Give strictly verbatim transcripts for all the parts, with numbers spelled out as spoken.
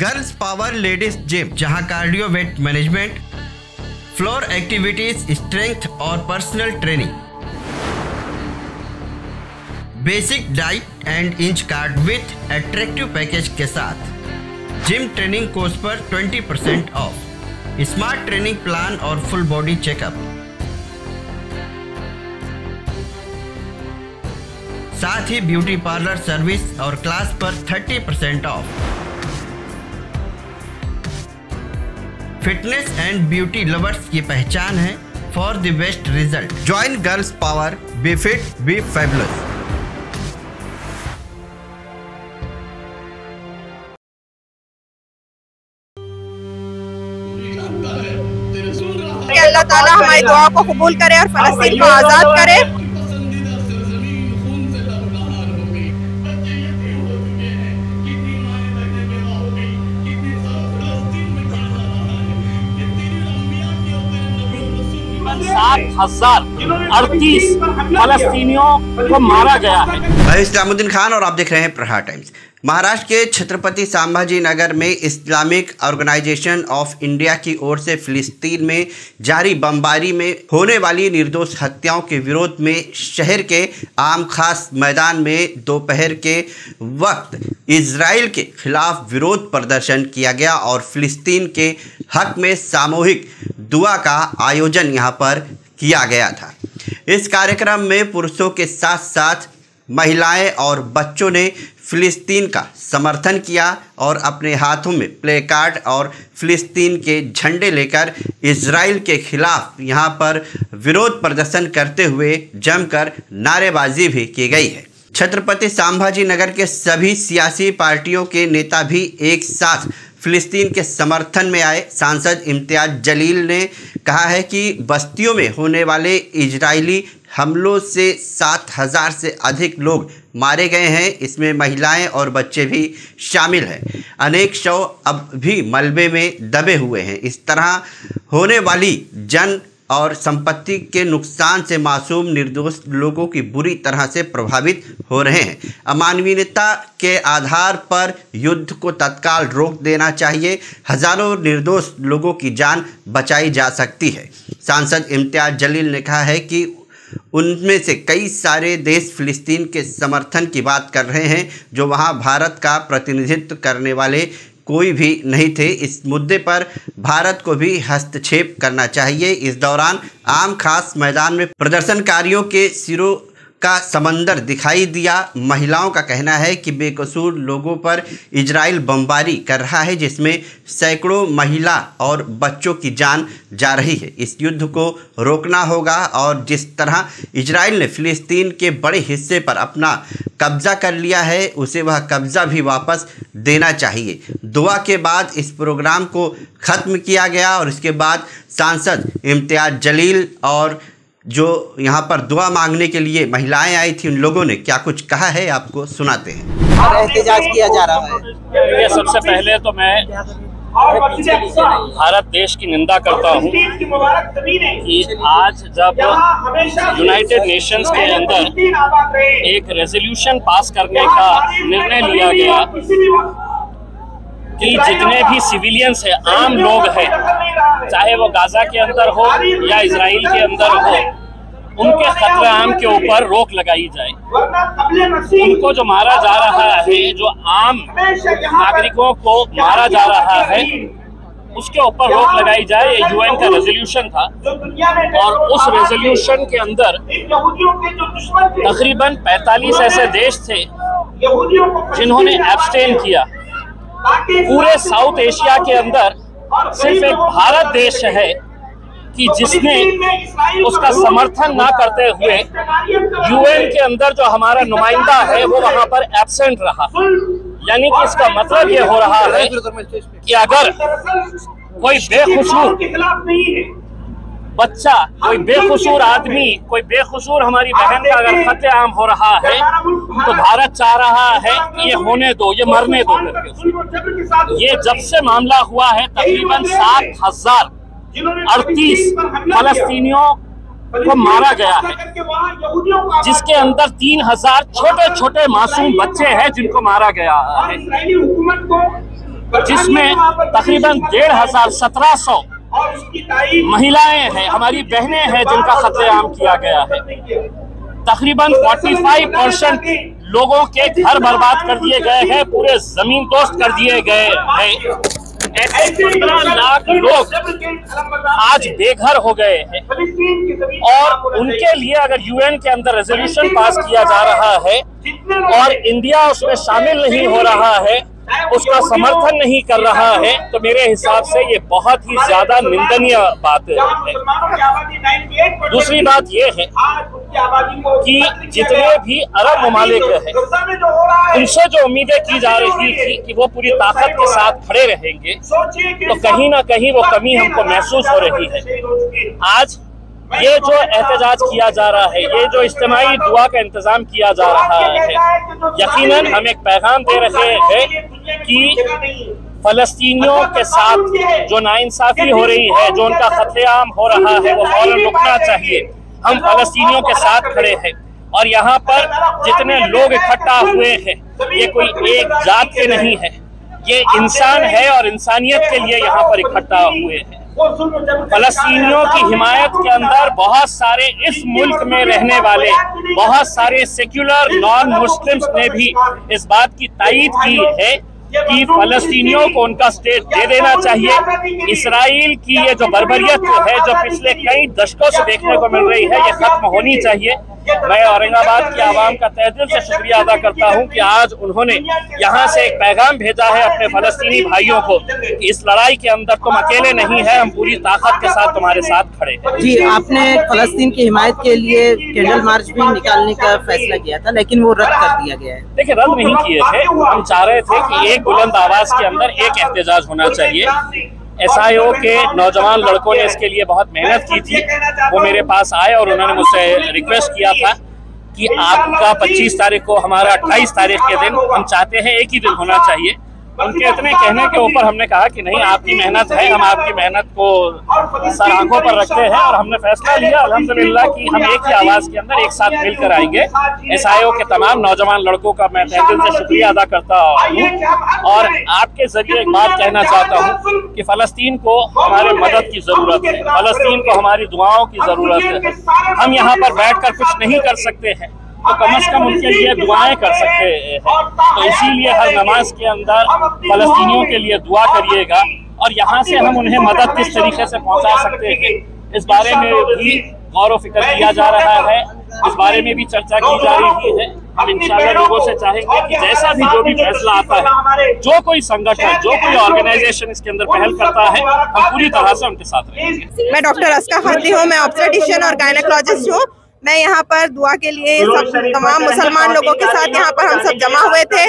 Girls power ladies gym, जहां cardio weight management, floor activities, strength और personal training, basic diet and inch card with attractive package के साथ, gym training course पर बीस percent off, smart training plan और full body checkup. साथ ही beauty parlour service और क्लास पर तीस percent off. Fitness and beauty lovers की पहचान है for the best result. Join girls power, be fit be fabulous. अल्लाह ताला हमारी दुआ को कबूल करे और फलस्तीन को आजाद करे। सात हजार अड़तीस फलस्तीनियों को मारा गया है। मैं इस्लामुद्दीन खान और आप देख रहे हैं प्रहार टाइम्स। महाराष्ट्र के छत्रपति संभाजी नगर में इस्लामिक ऑर्गेनाइजेशन ऑफ इंडिया की ओर से फिलिस्तीन में जारी बमबारी में होने वाली निर्दोष हत्याओं के विरोध में शहर के आम खास मैदान में दोपहर के वक्त इजराइल के खिलाफ विरोध प्रदर्शन किया गया और फिलिस्तीन के हक में सामूहिक दुआ का आयोजन यहाँ पर किया गया था। इस कार्यक्रम में पुरुषों के साथ साथ महिलाएं और बच्चों ने फिलिस्तीन का समर्थन किया और अपने हाथों में प्लेकार्ड और फिलिस्तीन के झंडे लेकर इजराइल के खिलाफ यहां पर विरोध प्रदर्शन करते हुए जमकर नारेबाजी भी की गई है। छत्रपति संभाजी नगर के सभी सियासी पार्टियों के नेता भी एक साथ फिलिस्तीन के समर्थन में आए। सांसद इम्तियाज जलील ने कहा है कि बस्तियों में होने वाले इजरायली हमलों से सात हज़ार से अधिक लोग मारे गए हैं, इसमें महिलाएं और बच्चे भी शामिल हैं। अनेक शव अब भी मलबे में दबे हुए हैं। इस तरह होने वाली जन और संपत्ति के नुकसान से मासूम निर्दोष लोगों की बुरी तरह से प्रभावित हो रहे हैं। अमानवीयता के आधार पर युद्ध को तत्काल रोक देना चाहिए। हजारों निर्दोष लोगों की जान बचाई जा सकती है। सांसद इम्तियाज जलील ने कहा है कि उनमें से कई सारे देश फिलिस्तीन के समर्थन की बात कर रहे हैं, जो वहां भारत का प्रतिनिधित्व करने वाले कोई भी नहीं थे। इस मुद्दे पर भारत को भी हस्तक्षेप करना चाहिए। इस दौरान आम खास मैदान में प्रदर्शनकारियों के सिरों का समंदर दिखाई दिया। महिलाओं का कहना है कि बेकसूर लोगों पर इजराइल बमबारी कर रहा है, जिसमें सैकड़ों महिला और बच्चों की जान जा रही है। इस युद्ध को रोकना होगा और जिस तरह इजराइल ने फिलिस्तीन के बड़े हिस्से पर अपना कब्जा कर लिया है, उसे वह कब्जा भी वापस देना चाहिए। दुआ के बाद इस प्रोग्राम को ख़त्म किया गया और इसके बाद सांसद इम्तियाज जलील और जो यहाँ पर दुआ मांगने के लिए महिलाएं आई थी, उन लोगों ने क्या कुछ कहा है आपको सुनाते हैं। एहतजाज किया जा रहा है। ये सबसे पहले तो मैं भारत देश की निंदा करता हूँ कि आज जब यूनाइटेड नेशंस के अंदर एक रेजोल्यूशन पास करने का निर्णय लिया गया कि जितने भी सिविलियंस हैं, आम लोग हैं, चाहे वो गाजा के अंदर हो या इजराइल के अंदर हो, उनके खतराम के ऊपर रोक लगाई जाए। उनको जो मारा जा रहा है, जो आम नागरिकों को मारा जा रहा है, उसके ऊपर रोक लगाई जाए। ये यूएन का रेजोल्यूशन था और उस रेजोल्यूशन के अंदर तकरीबन पैंतालीस ऐसे देश थे जिन्होंने एब्सटेन किया। पूरे साउथ एशिया के अंदर सिर्फ एक भारत देश है कि जिसने उसका समर्थन ना करते हुए यूएन के अंदर जो हमारा नुमाइंदा है वो वहां पर एब्सेंट रहा। यानी कि इसका मतलब ये हो रहा है कि अगर कोई बेकसूर बच्चा, कोई बेकसूर आदमी, कोई बेकसूर हमारी बहन का अगर कत्लेआम हो रहा है तो भारत चाह रहा है कि ये होने दो, ये मरने दो। ये जब से मामला हुआ है तकरीबन सात हजार अड़तीस फलस्तीनियों को मारा गया है, जिसके अंदर तीन हजार छोटे छोटे मासूम बच्चे हैं जिनको मारा गया है, जिसमें तकरीबन डेढ़ हजार सत्रह सौ महिलाएं हैं, हमारी बहनें हैं जिनका खतरेआम किया गया है। तकरीबन पैंतालीस परसेंट लोगों के घर बर्बाद कर दिए गए हैं, पूरे जमीन दोस्त कर दिए गए हैं। पंद्रह लाख लोग आज बेघर हो गए हैं और उनके लिए अगर यूएन के अंदर रेजोल्यूशन पास किया जा रहा है और इंडिया उसमें शामिल नहीं हो रहा है, उसका समर्थन नहीं कर रहा है, तो मेरे हिसाब से ये बहुत ही ज्यादा निंदनीय बात है। दूसरी बात ये है कि जितने भी अरब ममालिक हैं, उनसे जो उम्मीदें की जा रही थी कि वो पूरी ताकत के साथ खड़े रहेंगे, तो कहीं ना कहीं वो कमी हमको महसूस हो रही है। आज ये जो एहतजाज किया जा रहा है, ये जो इज्तिमाई दुआ का इंतजाम किया जा रहा है, यकीनन हम एक पैगाम दे रहे हैं कि फलस्तीनियों के साथ जो नाइंसाफी हो रही है, जो उनका खतलेआम हो रहा है, वो फौरन रुकना चाहिए। हम फलस्तीनियों के साथ खड़े हैं और यहाँ पर जितने लोग इकट्ठा हुए हैं, ये कोई एक जात के नहीं है, ये इंसान है और इंसानियत के लिए यहाँ पर इकट्ठा हुए हैं। फलस्तीनियों की हिमायत के अंदर बहुत सारे इस मुल्क में रहने वाले बहुत सारे सेक्युलर नॉन मुस्लिम्स ने भी इस बात की तायीद की है कि फलस्तीनियों को उनका स्टेट दे देना चाहिए। इसराइल की ये जो बर्बरियत है, जो पिछले कई दशकों से देखने को मिल रही है, ये खत्म होनी चाहिए। मैं औरंगाबाद की आवाम का तहे दिल से शुक्रिया अदा करता हूं कि आज उन्होंने यहां से एक पैगाम भेजा है अपने फलस्तीनी भाइयों को, इस लड़ाई के अंदर तुम अकेले नहीं है, हम पूरी ताकत के साथ तुम्हारे साथ खड़े हैं। जी, आपने फलस्तीन की हिमायत के लिए कैंडल मार्च भी निकालने का फैसला किया था, लेकिन वो रद्द कर दिया गया है। देखिये, रद्द नहीं किए थे, हम चाह रहे थे कि एक बुलंद आवाज के अंदर एक एहतजाज होना चाहिए। एस आई ओ के नौजवान लड़कों ने इसके लिए बहुत मेहनत की थी, वो मेरे पास आए और उन्होंने मुझसे रिक्वेस्ट किया था कि आपका पच्चीस तारीख को, हमारा अट्ठाईस तारीख के दिन, हम चाहते हैं एक ही दिन होना चाहिए। उनके इतने कहने के ऊपर हमने कहा कि नहीं, आपकी मेहनत है, हम आपकी मेहनत को सर आंखों पर रखते हैं और हमने फैसला लिया अल्हम्दुलिल्लाह कि हम एक ही आवाज़ के अंदर एक साथ मिलकर आएंगे। एस आई ओ के तमाम नौजवान लड़कों का मैं तहे दिल से शुक्रिया अदा करता हूँ और आपके जरिए एक बात कहना चाहता हूँ कि फ़लस्तीन को हमारे मदद की ज़रूरत है, फ़लस्तीन को हमारी दुआओं की ज़रूरत है। हम यहाँ पर बैठ कर कुछ नहीं कर सकते हैं, तो कम अज कम उनके लिए दुआएं कर सकते हैं। तो इसीलिए हर नमाज के अंदर फलस्तीनियों के लिए दुआ करिएगा और यहाँ से हम उन्हें मदद किस तरीके से पहुँचा सकते हैं, इस बारे में भी गौर व फिक्र किया जा रहा है, इस बारे में भी चर्चा की जा रही है। हम इंशाअल्लाह लोगों से चाहेंगे कि जैसा भी जो भी फैसला आता है, जो कोई संगठन, जो कोई ऑर्गेनाइजेशन इसके अंदर पहल करता है, हम पूरी तरह से उनके साथ रहेंगे। मैं डॉक्टर अस्का खाती हूँ, मैं ऑब्स्टेट्रिशियन और गायनेकोलॉजिस्ट हूँ। मैं यहाँ पर दुआ के लिए सब तमाम मुसलमान लोगों के साथ यहाँ पर हम सब जमा हुए थे।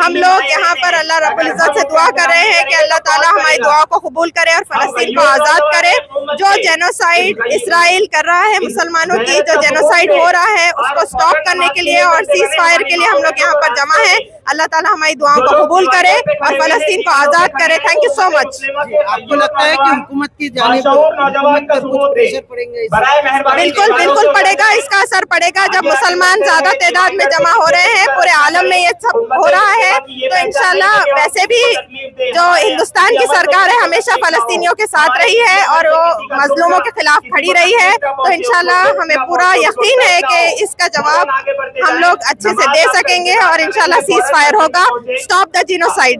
हम लोग यहाँ पर अल्लाह रब्बुल इज्जत से दुआ कर रहे हैं कि अल्लाह ताला हमारी दुआ को कबूल करे और फलस्तीन को आज़ाद करे। जो जेनोसाइड इसराइल कर रहा है, मुसलमानों की जो जेनोसाइड हो रहा है, उसको स्टॉप करने के लिए और सीज फायर के लिए हम लोग यहाँ पर जमा है। अल्लाह ताला हमारी दुआओं को कबूल करे और फलस्तीन को आज़ाद करे। Thank you so much. आपको लगता है कि हुकूमत की जानिब पर कुछ प्रेशर पड़ेंगे? बिल्कुल बिल्कुल पड़ेगा, इसका असर पड़ेगा। जब मुसलमान ज्यादा तादाद में जमा हो रहे हैं, पूरे आलम में ये सब हो रहा है, तो इंशाल्लाह वैसे भी जो हिंदुस्तान की सरकार है, हमेशा फलस्तीनियों के साथ रही है और वो मजलूमों के खिलाफ खड़ी रही है, तो इंशाल्लाह हमें पूरा यकीन है कि इसका जवाब हम लोग अच्छे से दे सकेंगे और इंशाल्लाह सीज फायर होगा, स्टॉप द जिनोसाइड।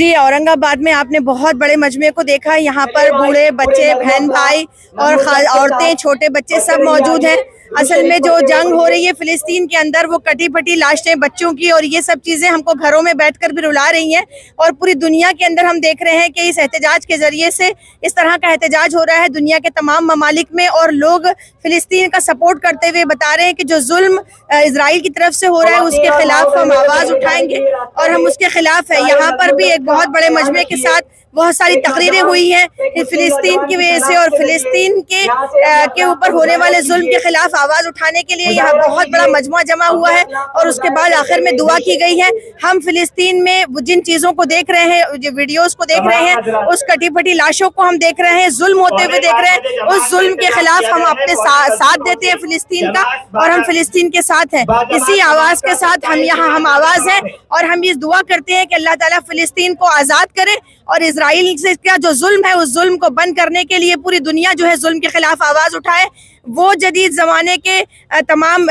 जी, औरंगाबाद में आपने बहुत बड़े मजमे को देखा। यहाँ पर बूढ़े, बच्चे, बहन भाई और औरतें, छोटे बच्चे सब मौजूद हैं। असल में जो जंग हो रही है फिलिस्तीन के अंदर, वो कटी फटी लाशें बच्चों की और ये सब चीज़ें हमको घरों में बैठकर भी रुला रही हैं और पूरी दुनिया के अंदर हम देख रहे हैं कि इस एहतजाज के ज़रिए से इस तरह का एहतजाज हो रहा है दुनिया के तमाम ममालिक में और लोग फिलिस्तीन का सपोर्ट करते हुए बता रहे हैं कि जो जुल्म इजराइल की तरफ से हो रहा है, उसके खिलाफ हम आवाज़ उठाएंगे और हम उसके खिलाफ है। यहाँ पर भी एक बहुत बड़े मजमे के साथ बहुत सारी तकरीरें हुई हैं फिलिस्तीन की वजह से और फिलिस्तीन के आ, के ऊपर होने वाले जुल्म के खिलाफ आवाज़ उठाने के लिए यहाँ बहुत बड़ा मजमा जमा हुआ है और उसके बाद आखिर में दुआ की गई है। हम फिलिस्तीन में जिन चीज़ों को देख रहे हैं, वीडियोस को देख रहे हैं, उस कटी फटी लाशों को हम देख रहे हैं, जुल्म होते हुए देख रहे हैं, उस जुल्म के खिलाफ हम अपने सा, साथ देते हैं फिलिस्तीन का और हम फिलिस्तीन के साथ हैं। इसी आवाज़ के साथ हम यहाँ हम आवाज़ हैं और हम ये दुआ करते हैं कि अल्लाह ताला फिलिस्तीन को आज़ाद करे और इजराइल से क्या जो जुल्म है उस जुल्म को बंद करने के लिए पूरी दुनिया जो है जुल्म के खिलाफ आवाज़ उठाए। वो जदीद ज़माने के तमाम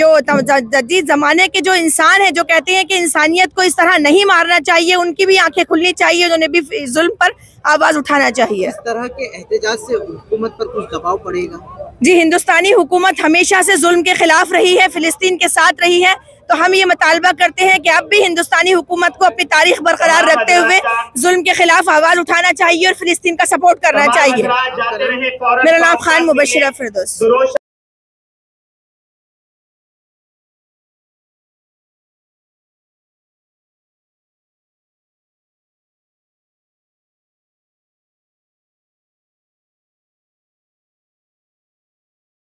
जो जदीद ज़माने के जो इंसान हैं जो कहते हैं कि इंसानियत को इस तरह नहीं मारना चाहिए, उनकी भी आंखें खुलनी चाहिए, उन्हें भी जुल्म पर आवाज़ उठाना चाहिए। इस तरह के एहतजाज से हुकूमत पर कुछ दबाव पड़ेगा? जी, हिंदुस्तानी हुकूमत हमेशा से जुल्म के खिलाफ रही है, फ़िलिस्तीन के साथ रही है, तो हम ये मुतालबा करते हैं कि अब भी हिंदुस्तानी हुकूमत को अपनी तारीख बरकरार रखते हुए जुल्म के खिलाफ आवाज़ उठाना चाहिए और फिलिस्तीन का सपोर्ट करना चाहिए। मेरा नाम खान मुबशिरा फिरदौस।